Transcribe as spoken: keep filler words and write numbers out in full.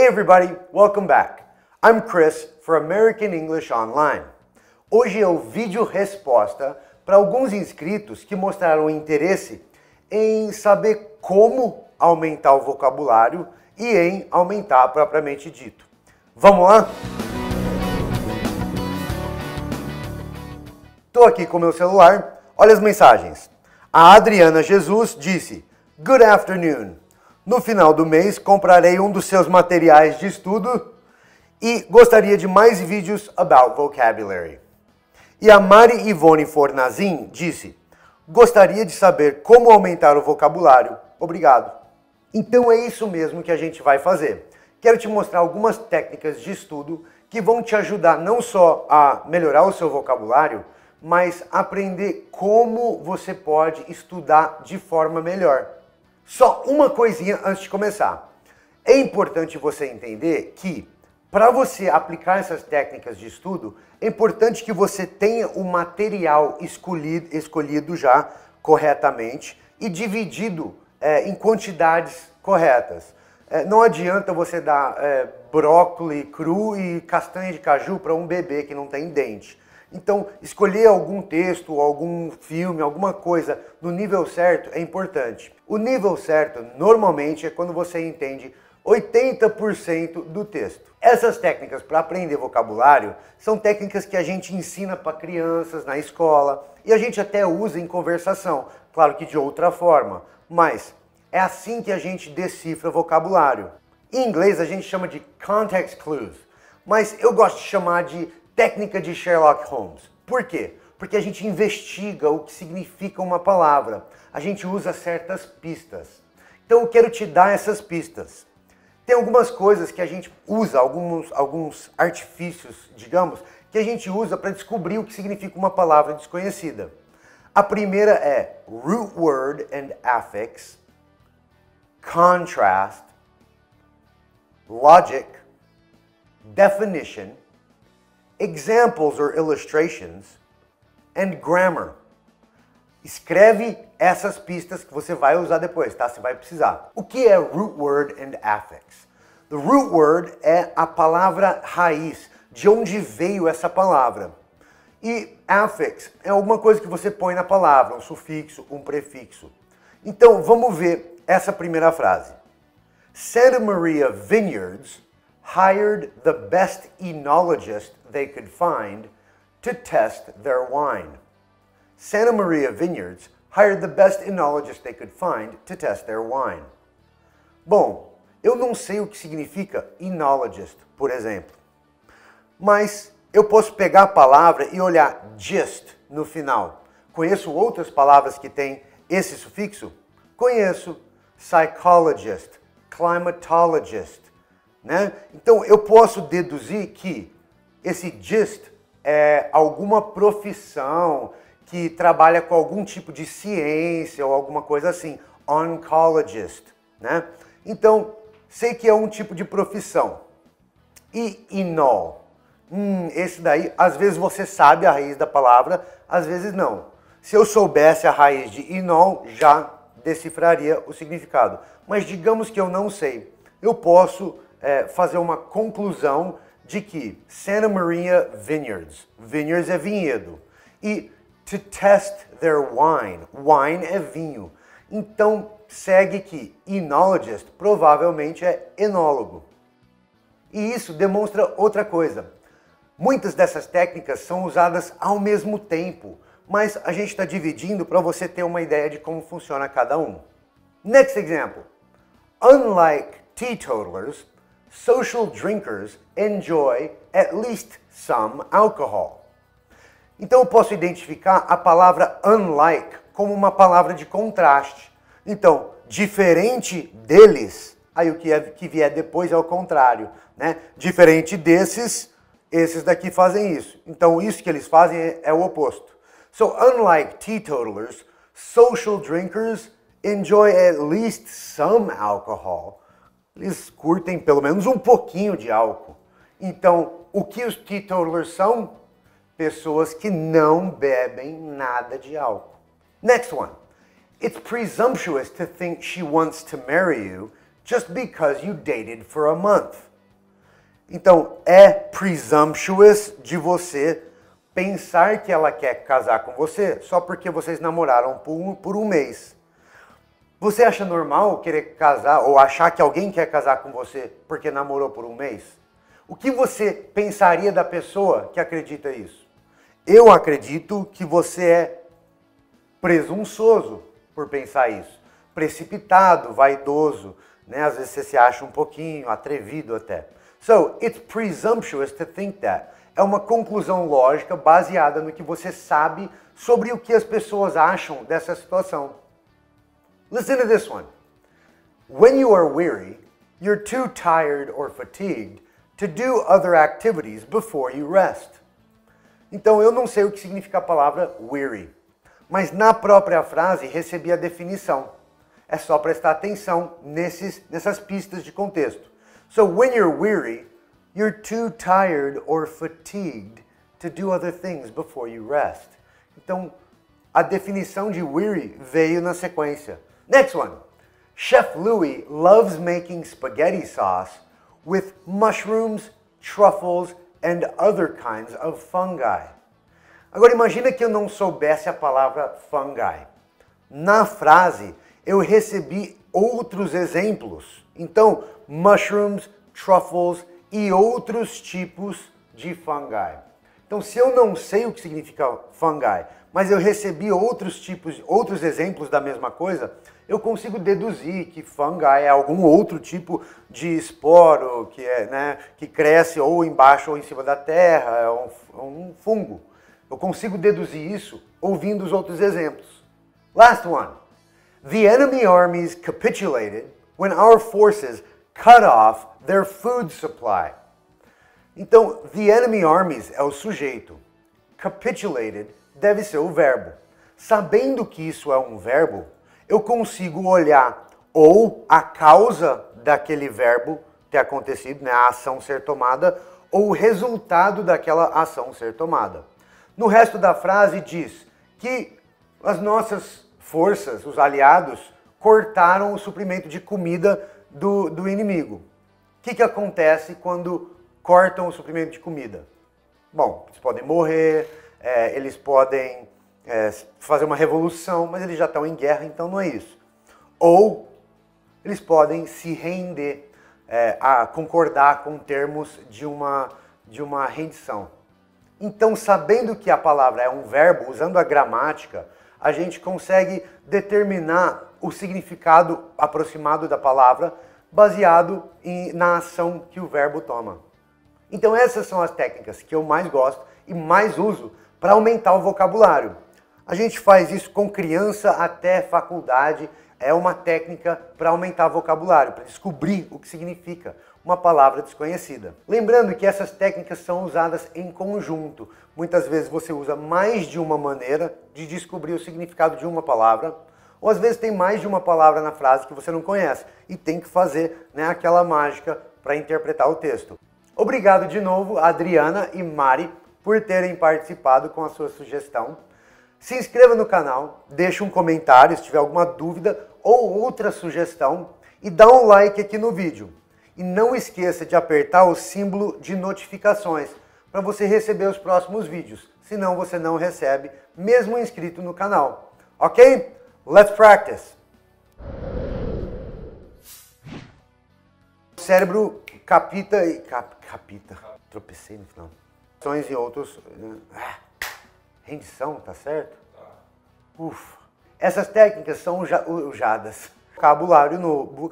Hey everybody, welcome back. I'm Chris for American English Online. Hoje é o vídeo resposta para alguns inscritos que mostraram interesse em saber como aumentar o vocabulário e em aumentar propriamente dito. Vamos lá? Estou aqui com meu celular, olha as mensagens. A Adriana Jesus disse, Good afternoon. No final do mês, comprarei um dos seus materiais de estudo e gostaria de mais vídeos about vocabulary. E a Mari Ivone Fornazin disse, gostaria de saber como aumentar o vocabulário. Obrigado. Então é isso mesmo que a gente vai fazer. Quero te mostrar algumas técnicas de estudo que vão te ajudar não só a melhorar o seu vocabulário, mas aprender como você pode estudar de forma melhor. Só uma coisinha antes de começar. É importante você entender que, para você aplicar essas técnicas de estudo, é importante que você tenha o material escolhido, escolhido já corretamente e dividido é, em quantidades corretas. É, não adianta você dar é, brócolis cru e castanha de caju para um bebê que não tem dente. Então, escolher algum texto, algum filme, alguma coisa no nível certo é importante. O nível certo, normalmente, é quando você entende oitenta por cento do texto. Essas técnicas para aprender vocabulário são técnicas que a gente ensina para crianças na escola e a gente até usa em conversação, claro que de outra forma, mas é assim que a gente decifra vocabulário. Em inglês, a gente chama de context clues, mas eu gosto de chamar de técnica de Sherlock Holmes. Por quê? Porque a gente investiga o que significa uma palavra. A gente usa certas pistas. Então eu quero te dar essas pistas. Tem algumas coisas que a gente usa, alguns, alguns artifícios, digamos, que a gente usa para descobrir o que significa uma palavra desconhecida. A primeira é root word and affix, contrast, logic, definition, examples or illustrations, and grammar. Escreve essas pistas que você vai usar depois, tá? Você vai precisar. O que é root word and affix? The root word é a palavra raiz, de onde veio essa palavra. E affix é alguma coisa que você põe na palavra, um sufixo, um prefixo. Então, vamos ver essa primeira frase. Santa Maria Vineyards hired the best enologist they could find to test their wine. Santa Maria Vineyards hired the best enologist they could find to test their wine. Bom, eu não sei o que significa enologist, por exemplo. Mas eu posso pegar a palavra e olhar gist no final. Conheço outras palavras que têm esse sufixo? Conheço. Psychologist, climatologist, né? Então eu posso deduzir que esse gist é alguma profissão que trabalha com algum tipo de ciência ou alguma coisa assim. Oncologist, né? Então, sei que é um tipo de profissão. E enol. Hum, esse daí, às vezes você sabe a raiz da palavra, às vezes não. Se eu soubesse a raiz de enol, já decifraria o significado. Mas digamos que eu não sei. Eu posso é, fazer uma conclusão de que Santa Maria Vineyards, vineyards é vinhedo, e to test their wine, wine é vinho. Então segue que enologist provavelmente é enólogo. E isso demonstra outra coisa. Muitas dessas técnicas são usadas ao mesmo tempo, mas a gente está dividindo para você ter uma ideia de como funciona cada um. Next example. Unlike teetotalers, social drinkers enjoy at least some alcohol. Então eu posso identificar a palavra unlike como uma palavra de contraste. Então, diferente deles, aí o que, é, que vier depois é o contrário, né? Diferente desses, esses daqui fazem isso. Então isso que eles fazem é, é o oposto. So, unlike teetotalers, social drinkers enjoy at least some alcohol. Eles curtem pelo menos um pouquinho de álcool. Então, o que os teetotalers são? Pessoas que não bebem nada de álcool. Next one. It's presumptuous to think she wants to marry you just because you dated for a month. Então, é presumptuous de você pensar que ela quer casar com você só porque vocês namoraram por um, por um mês. Você acha normal querer casar ou achar que alguém quer casar com você porque namorou por um mês? O que você pensaria da pessoa que acredita isso? Eu acredito que você é presunçoso por pensar isso. Precipitado, vaidoso, né? Às vezes você se acha um pouquinho, atrevido até. So, it's presumptuous to think that. É uma conclusão lógica baseada no que você sabe sobre o que as pessoas acham dessa situação. Listen to this one. When you are weary, you're too tired or fatigued to do other activities before you rest. Então, eu não sei o que significa a palavra weary, mas na própria frase recebi a definição. É só prestar atenção nesses, nessas pistas de contexto. So, when you're weary, you're too tired or fatigued to do other things before you rest. Então, a definição de weary veio na sequência. Next one. Chef Louis loves making spaghetti sauce with mushrooms, truffles and other kinds of fungi. Agora, imagina que eu não soubesse a palavra fungi. Na frase, eu recebi outros exemplos. Então, mushrooms, truffles e outros tipos de fungi. Então, se eu não sei o que significa fungi, mas eu recebi outros tipos, outros exemplos da mesma coisa, eu consigo deduzir que fungi é algum outro tipo de esporo que, é, né, que cresce ou embaixo ou em cima da terra, é um, um fungo. Eu consigo deduzir isso ouvindo os outros exemplos. Last one. The enemy armies capitulated when our forces cut off their food supply. Então, the enemy armies é o sujeito. Capitulated deve ser o verbo. Sabendo que isso é um verbo, eu consigo olhar ou a causa daquele verbo ter acontecido, né, a ação ser tomada, ou o resultado daquela ação ser tomada. No resto da frase diz que as nossas forças, os aliados, cortaram o suprimento de comida do, do inimigo. O que, que acontece quando cortam o suprimento de comida? Bom, eles podem morrer, é, eles podem é, fazer uma revolução, mas eles já estão em guerra, então não é isso. Ou eles podem se render, é, a concordar com termos de uma, de uma rendição. Então, sabendo que a palavra é um verbo, usando a gramática, a gente consegue determinar o significado aproximado da palavra baseado em, na ação que o verbo toma. Então, essas são as técnicas que eu mais gosto e mais uso para aumentar o vocabulário. A gente faz isso com criança até faculdade. É uma técnica para aumentar vocabulário, para descobrir o que significa uma palavra desconhecida. Lembrando que essas técnicas são usadas em conjunto. Muitas vezes você usa mais de uma maneira de descobrir o significado de uma palavra, ou às vezes tem mais de uma palavra na frase que você não conhece e tem que fazer, né, aquela mágica para interpretar o texto. Obrigado de novo, Adriana e Mari, por terem participado com a sua sugestão. Se inscreva no canal, deixe um comentário se tiver alguma dúvida ou outra sugestão e dá um like aqui no vídeo. E não esqueça de apertar o símbolo de notificações para você receber os próximos vídeos, senão você não recebe, mesmo inscrito no canal. Ok? Let's practice! O cérebro capta e... Cap, capta... Tropecei no final. Ações e outros... Ah. Rendição, tá certo? Ufa. Essas técnicas são usadas. Vocabulário novo.